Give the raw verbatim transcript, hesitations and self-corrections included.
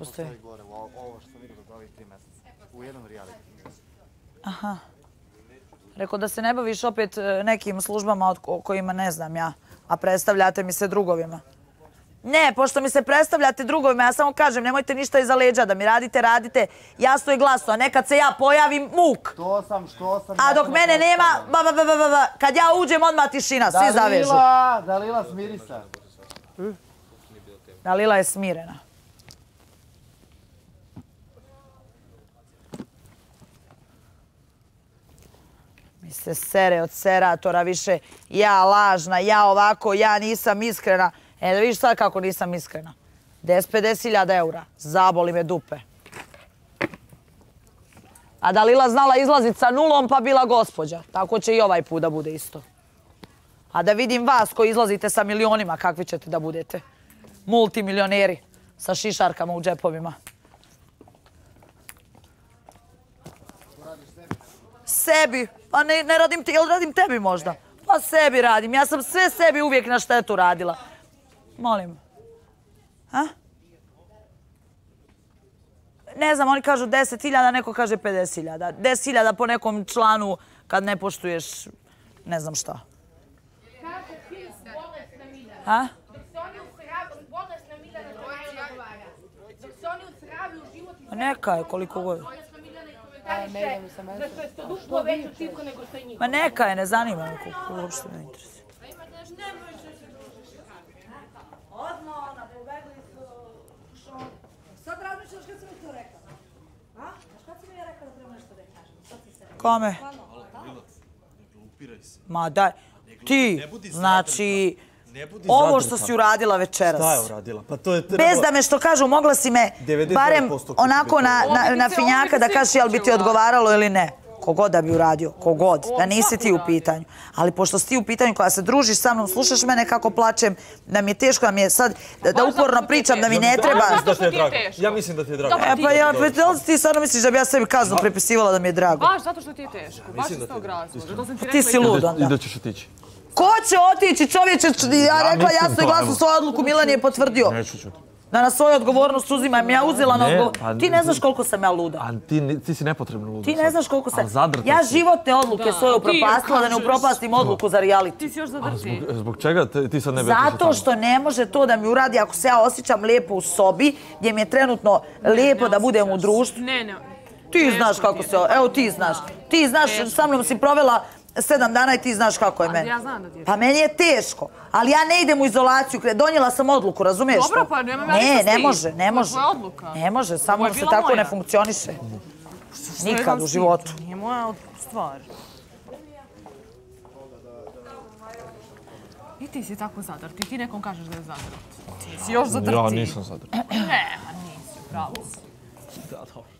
postoji? Postoji gore, ovo što vidim od ovih tri mjeseca. U jednom reality. Aha. Rekao da se ne baviš opet nekim službama o kojima ne znam ja, a predstavljate mi se drugovima. Ne, pošto mi se predstavljate drugovima, ja samo kažem, nemojte ništa iza leđa, da mi radite, radite jasno i glasno, a ne kad se ja pojavim muk. To sam, što sam... A dok mene nema, kad ja uđem, odmah tišina, svi zavežu. Dalila, Dalila smiri se. Dalila je smirena. Mi se sere od seratora više, ja lažna, ja ovako, ja nisam iskrena. E da vidiš sad kako nisam iskrena. deset do pedeset hiljada eura. Zaboli me dupe. A Dalila znala izlazit sa nulom pa bila gospođa. Tako će i ovaj put da bude isto. A da vidim vas koji izlazite sa milionima, kakvi ćete da budete. Multimilioneri sa šišarkama u džepovima. Sebi. Pa ne, ne radim ti, jel radim tebi možda? Pa sebi radim. Ja sam sve sebi uvijek na štetu radila. Molim. Ha? Ne znam, oni kažu deset hiljada, neko kaže pedeset hiljada. deset hiljada po nekom članu kad ne poštuješ ne znam šta. Kako film Bolesna Miljana? Ha? Dok se oni u sravi, Bolesna Miljana ne odgovara. Dok se oni u sravi u životu... Neka je koliko god. Bolesna Miljana i komentariše da su je duplo veću cifru nego što je njih. Ma neka je, ne zanima me koliko uopšte me interesuje. Pa ima nešto nemojiš da se... Odmah ona, pobegli su šon. Sad razmišljaš kad si mi to rekla? A? Šta si mi ja rekla da treba nešto da je kažem? Kome? Ma daj, ti, znači, ovo što si uradila večeras. Šta je uradila? Bez da me što kažu, mogla si me barem onako na finjaka da kaži jel bi ti odgovaralo ili ne. Kogod da bi uradio, kogod, da nisi ti u pitanju. Ali pošto si ti u pitanju koja se družiš sa mnom, slušaš mene kako plačem, da mi je teško, da mi je sad, da uporno pričam, da mi ne treba... Ja mislim da ti je drago. Pa ti stvarno misliš da bi ja sebi kaznu prepisivala da mi je drago? Baš zato što ti je teško, baš iz tog razloga. Ti si lud onda. I da ćeš otići. Ko će otići, čovječe, ja rekla jasno i glasno svoju odluku, Milan je potvrdio. Neću ću ti. Da na svoju odgovornost uzimam, ja uzela na odgovornost. Ti ne znaš koliko sam ja luda. A ti si nepotrebno luda. Ti ne znaš koliko sam... Ja životne odluke svoje upropastila da ne upropastim odluku za reality. Ti si još zadrti. Zbog čega ti sad ne bežiš tamo? Zato što ne može to da mi uradi ako se ja osjećam lijepo u sobi, gdje mi je trenutno lijepo da budem u društvu. Ne, ne. Ti znaš kako se... Evo ti znaš. Ti znaš, sa mnom si provela... Sedam dana i ti znaš kako je meni. Pa meni je teško, ali ja ne idem u izolaciju, donijela sam odluku, razumiješ? Dobro, pa nemam ja ništa s tim. Ne, ne može, ne može. Ovo je odluka. Ne može, samo se tako ne funkcioniše. Nikad u životu. Nije moja stvar. I ti si tako zadrt, i ti nekom kažeš da je zadrt. Ti si još zadrti. Ja nisam zadrt. Ne, nisi, pravo si. Da, dobro.